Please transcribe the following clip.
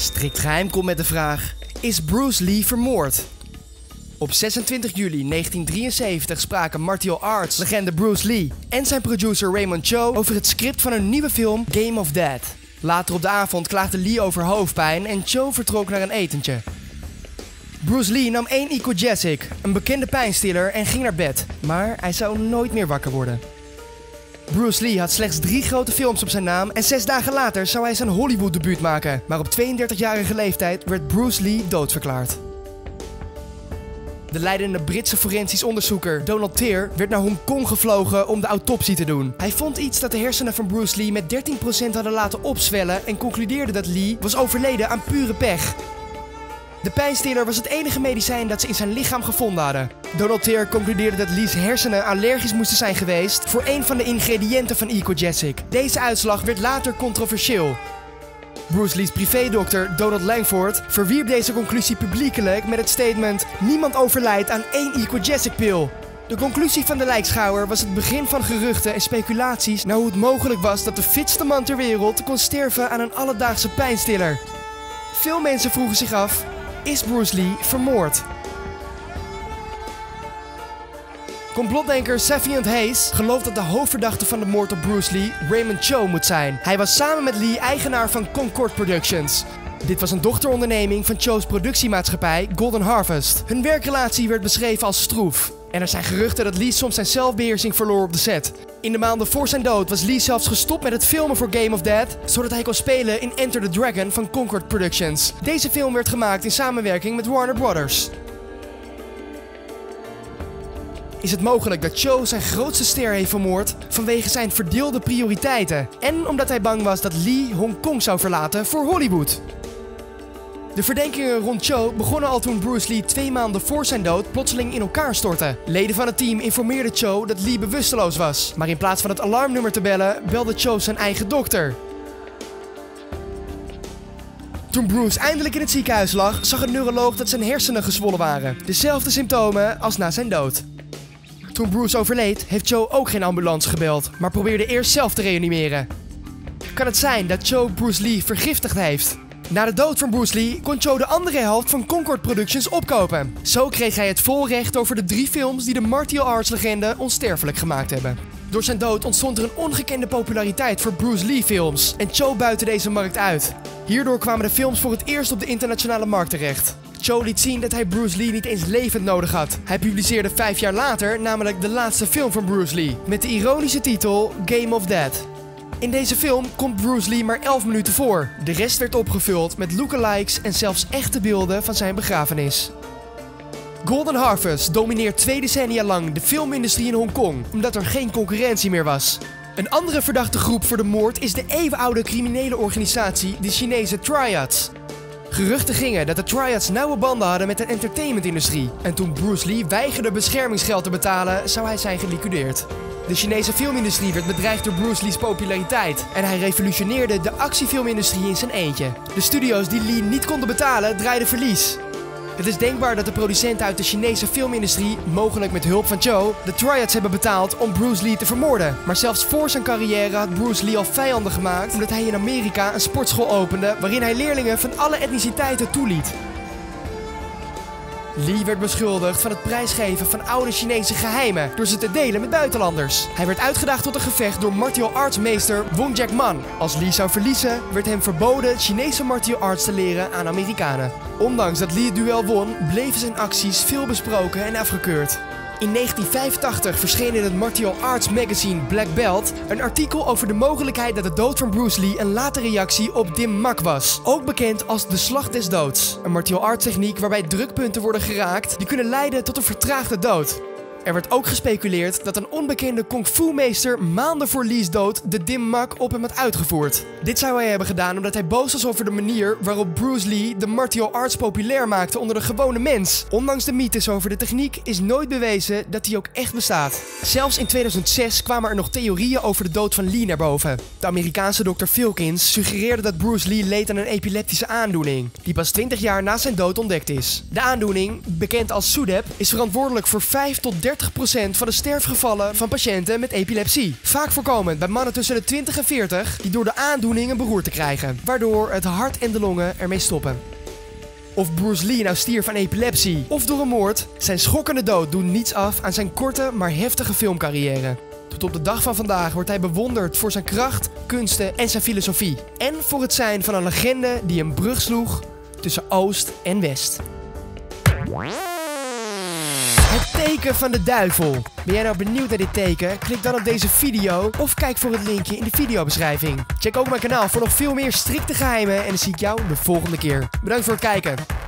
Strikt geheim komt met de vraag: is Bruce Lee vermoord? Op 26 juli 1973 spraken martial arts legende Bruce Lee en zijn producer Raymond Chow over het script van een nieuwe film Game of Death. Later op de avond klaagde Lee over hoofdpijn en Chow vertrok naar een etentje. Bruce Lee nam 1 Equagesic, een bekende pijnstiller, en ging naar bed, maar hij zou nooit meer wakker worden. Bruce Lee had slechts 3 grote films op zijn naam en 6 dagen later zou hij zijn Hollywood debuut maken, maar op 32-jarige leeftijd werd Bruce Lee doodverklaard. De leidende Britse forensisch onderzoeker Donald Teer werd naar Hongkong gevlogen om de autopsie te doen. Hij vond iets dat de hersenen van Bruce Lee met 13% hadden laten opzwellen en concludeerde dat Lee was overleden aan pure pech. De pijnstiller was het enige medicijn dat ze in zijn lichaam gevonden hadden. Donald Teer concludeerde dat Lee's hersenen allergisch moesten zijn geweest voor een van de ingrediënten van Equagesic. Deze uitslag werd later controversieel. Bruce Lee's privédokter Donald Langford verwierp deze conclusie publiekelijk met het statement: niemand overlijdt aan 1 Equagesic-pil. De conclusie van de lijkschouwer was het begin van geruchten en speculaties naar hoe het mogelijk was dat de fitste man ter wereld kon sterven aan een alledaagse pijnstiller. Veel mensen vroegen zich af: is Bruce Lee vermoord? Complotdenker Saviant Hayes gelooft dat de hoofdverdachte van de moord op Bruce Lee Raymond Chow moet zijn. Hij was samen met Lee eigenaar van Concord Productions. Dit was een dochteronderneming van Chow's productiemaatschappij Golden Harvest. Hun werkrelatie werd beschreven als stroef. En er zijn geruchten dat Lee soms zijn zelfbeheersing verloor op de set. In de maanden voor zijn dood was Lee zelfs gestopt met het filmen voor Game of Death, zodat hij kon spelen in Enter the Dragon van Concord Productions. Deze film werd gemaakt in samenwerking met Warner Brothers. Is het mogelijk dat Chow zijn grootste ster heeft vermoord vanwege zijn verdeelde prioriteiten en omdat hij bang was dat Lee Hongkong zou verlaten voor Hollywood? De verdenkingen rond Chow begonnen al toen Bruce Lee 2 maanden voor zijn dood plotseling in elkaar stortte. Leden van het team informeerden Chow dat Lee bewusteloos was, maar in plaats van het alarmnummer te bellen, belde Chow zijn eigen dokter. Toen Bruce eindelijk in het ziekenhuis lag, zag een neuroloog dat zijn hersenen gezwollen waren. Dezelfde symptomen als na zijn dood. Toen Bruce overleed, heeft Chow ook geen ambulance gebeld, maar probeerde eerst zelf te reanimeren. Kan het zijn dat Chow Bruce Lee vergiftigd heeft? Na de dood van Bruce Lee kon Chow de andere helft van Concord Productions opkopen. Zo kreeg hij het volrecht over de 3 films die de martial arts legende onsterfelijk gemaakt hebben. Door zijn dood ontstond er een ongekende populariteit voor Bruce Lee films en Chow buitte deze markt uit. Hierdoor kwamen de films voor het eerst op de internationale markt terecht. Chow liet zien dat hij Bruce Lee niet eens levend nodig had. Hij publiceerde 5 jaar later namelijk de laatste film van Bruce Lee, met de ironische titel Game of Death. In deze film komt Bruce Lee maar 11 minuten voor. De rest werd opgevuld met lookalikes en zelfs echte beelden van zijn begrafenis. Golden Harvest domineert 2 decennia lang de filmindustrie in Hongkong, omdat er geen concurrentie meer was. Een andere verdachte groep voor de moord is de eeuwenoude criminele organisatie, de Chinese Triads. Geruchten gingen dat de Triads nauwe banden hadden met de entertainmentindustrie. En toen Bruce Lee weigerde beschermingsgeld te betalen, zou hij zijn geliquideerd. De Chinese filmindustrie werd bedreigd door Bruce Lee's populariteit en hij revolutioneerde de actiefilmindustrie in zijn eentje. De studio's die Lee niet konden betalen draaiden verlies. Het is denkbaar dat de producenten uit de Chinese filmindustrie, mogelijk met hulp van Chow, de Triads hebben betaald om Bruce Lee te vermoorden. Maar zelfs voor zijn carrière had Bruce Lee al vijanden gemaakt omdat hij in Amerika een sportschool opende waarin hij leerlingen van alle etniciteiten toeliet. Lee werd beschuldigd van het prijsgeven van oude Chinese geheimen door ze te delen met buitenlanders. Hij werd uitgedaagd tot een gevecht door martial arts meester Wong Jack Man. Als Lee zou verliezen, werd hem verboden Chinese martial arts te leren aan Amerikanen. Ondanks dat Lee het duel won, bleven zijn acties veel besproken en afgekeurd. In 1985 verscheen in het martial arts magazine Black Belt een artikel over de mogelijkheid dat de dood van Bruce Lee een late reactie op dim mak was. Ook bekend als de slag des doods. Een martial arts techniek waarbij drukpunten worden geraakt die kunnen leiden tot een vertraagde dood. Er werd ook gespeculeerd dat een onbekende kung fu meester maanden voor Lee's dood de dim mak op hem had uitgevoerd. Dit zou hij hebben gedaan omdat hij boos was over de manier waarop Bruce Lee de martial arts populair maakte onder de gewone mens. Ondanks de mythes over de techniek is nooit bewezen dat die ook echt bestaat. Zelfs in 2006 kwamen er nog theorieën over de dood van Lee naar boven. De Amerikaanse dokter Filkins suggereerde dat Bruce Lee leed aan een epileptische aandoening, die pas 20 jaar na zijn dood ontdekt is. De aandoening, bekend als SUDEP, is verantwoordelijk voor 5 tot 30 30% van de sterfgevallen van patiënten met epilepsie. Vaak voorkomend bij mannen tussen de 20 en 40 die door de aandoening een beroerte krijgen, waardoor het hart en de longen ermee stoppen. Of Bruce Lee nou stierf aan epilepsie of door een moord, zijn schokkende dood doet niets af aan zijn korte maar heftige filmcarrière. Tot op de dag van vandaag wordt hij bewonderd voor zijn kracht, kunsten en zijn filosofie. En voor het zijn van een legende die een brug sloeg tussen Oost en West. Het teken van de duivel. Ben jij nou benieuwd naar dit teken? Klik dan op deze video of kijk voor het linkje in de videobeschrijving. Check ook mijn kanaal voor nog veel meer strikte geheimen en dan zie ik jou de volgende keer. Bedankt voor het kijken.